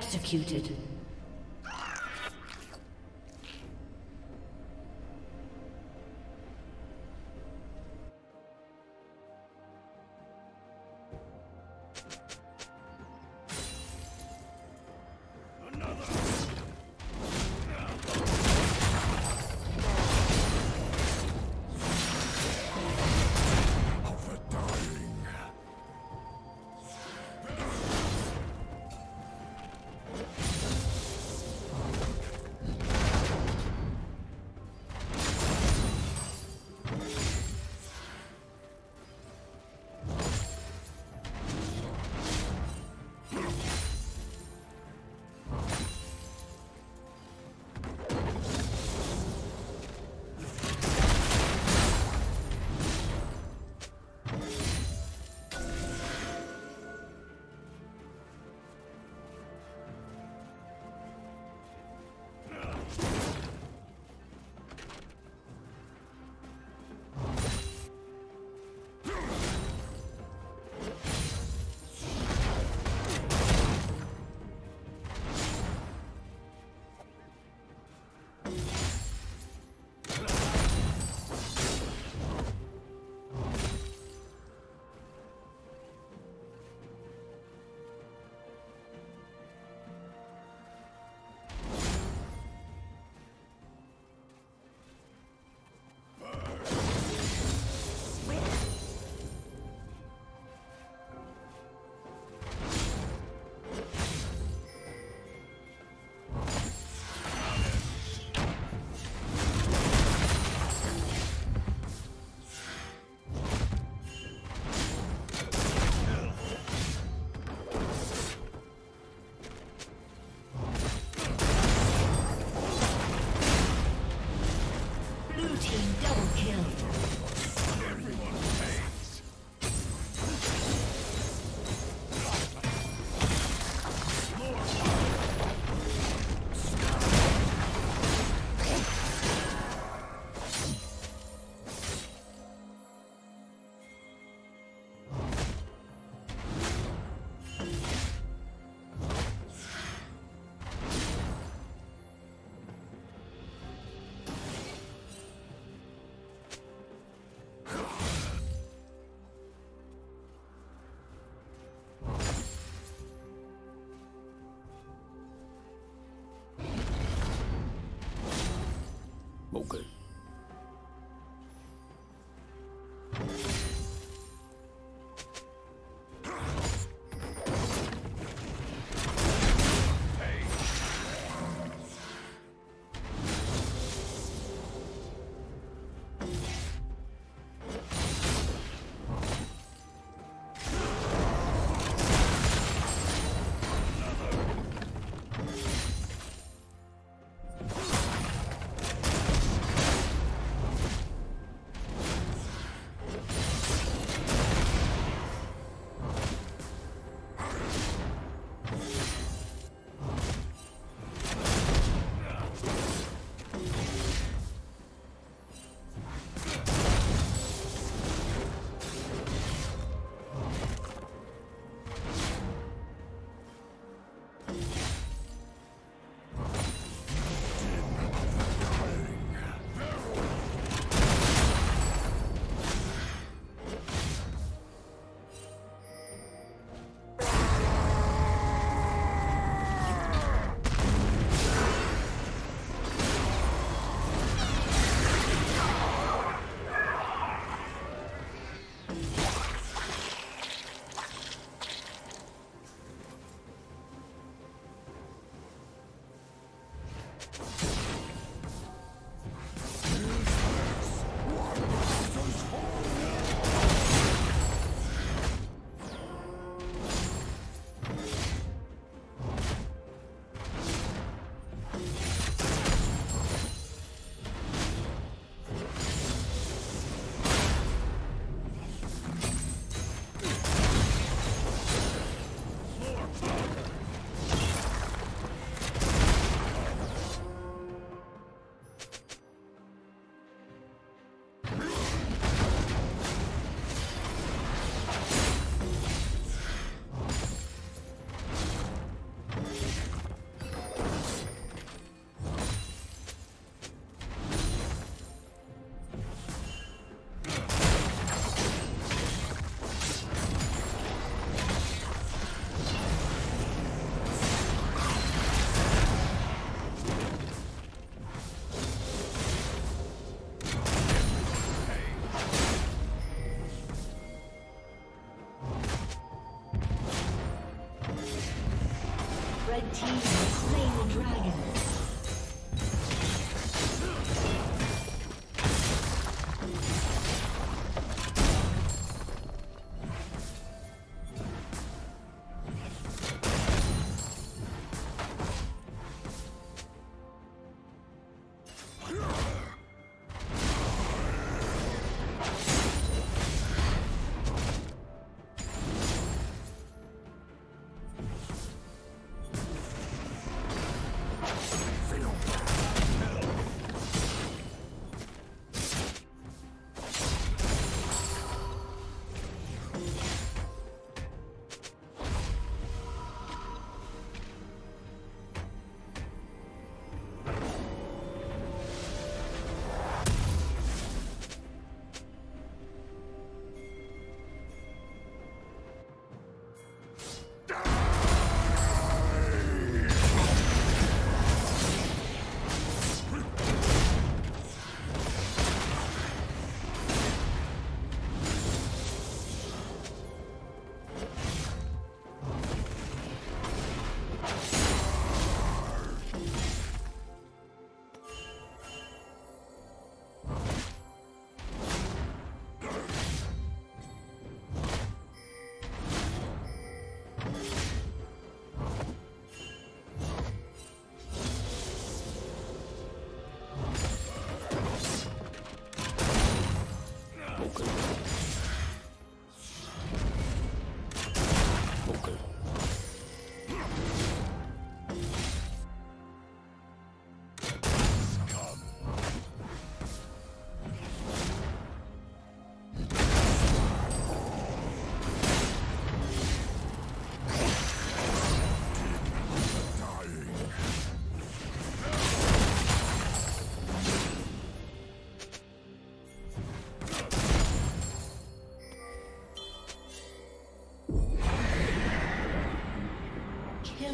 executed. Okay.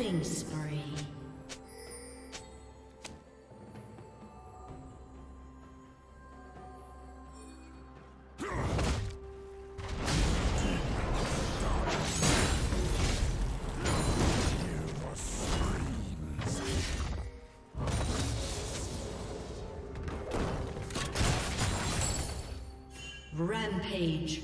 Killing spree. Rampage.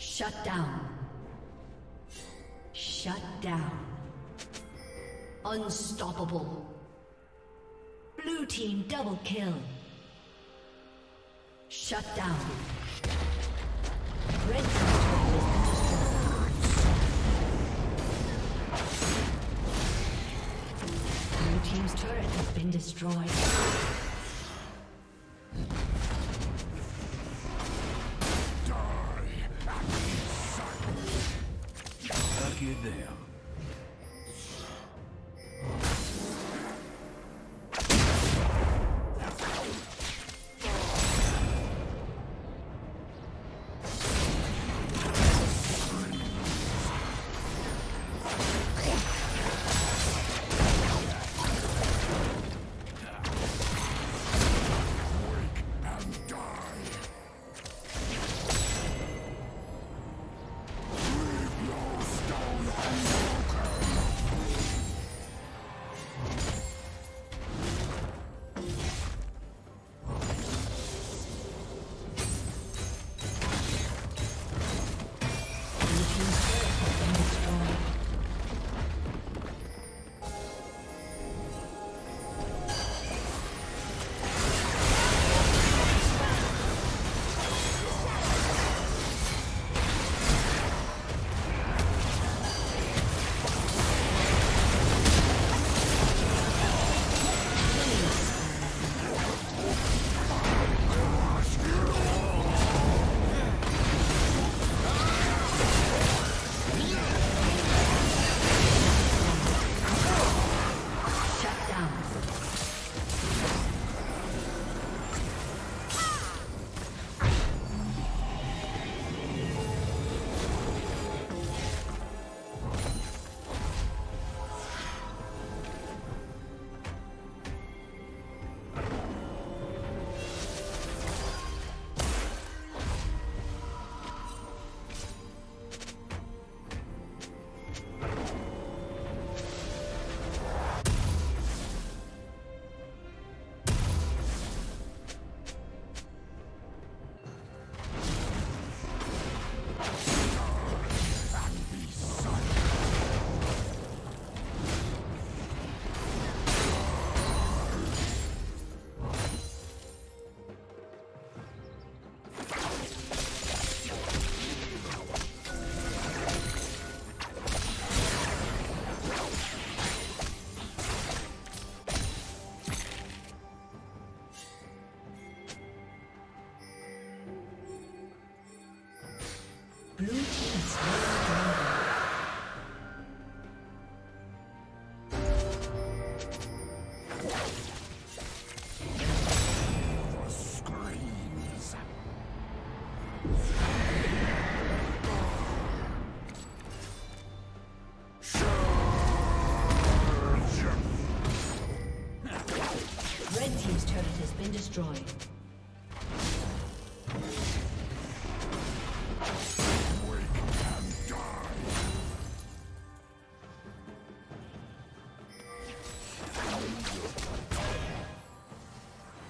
Shut down. Shut down. Unstoppable. Blue team double kill. Shut down. Red team. Blue team's turret has been destroyed. Them. Show! turret has been destroyed.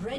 Red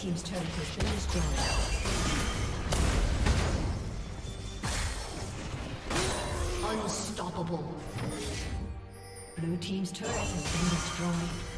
team's turret has been destroyed. Unstoppable. Blue team's turret has been destroyed.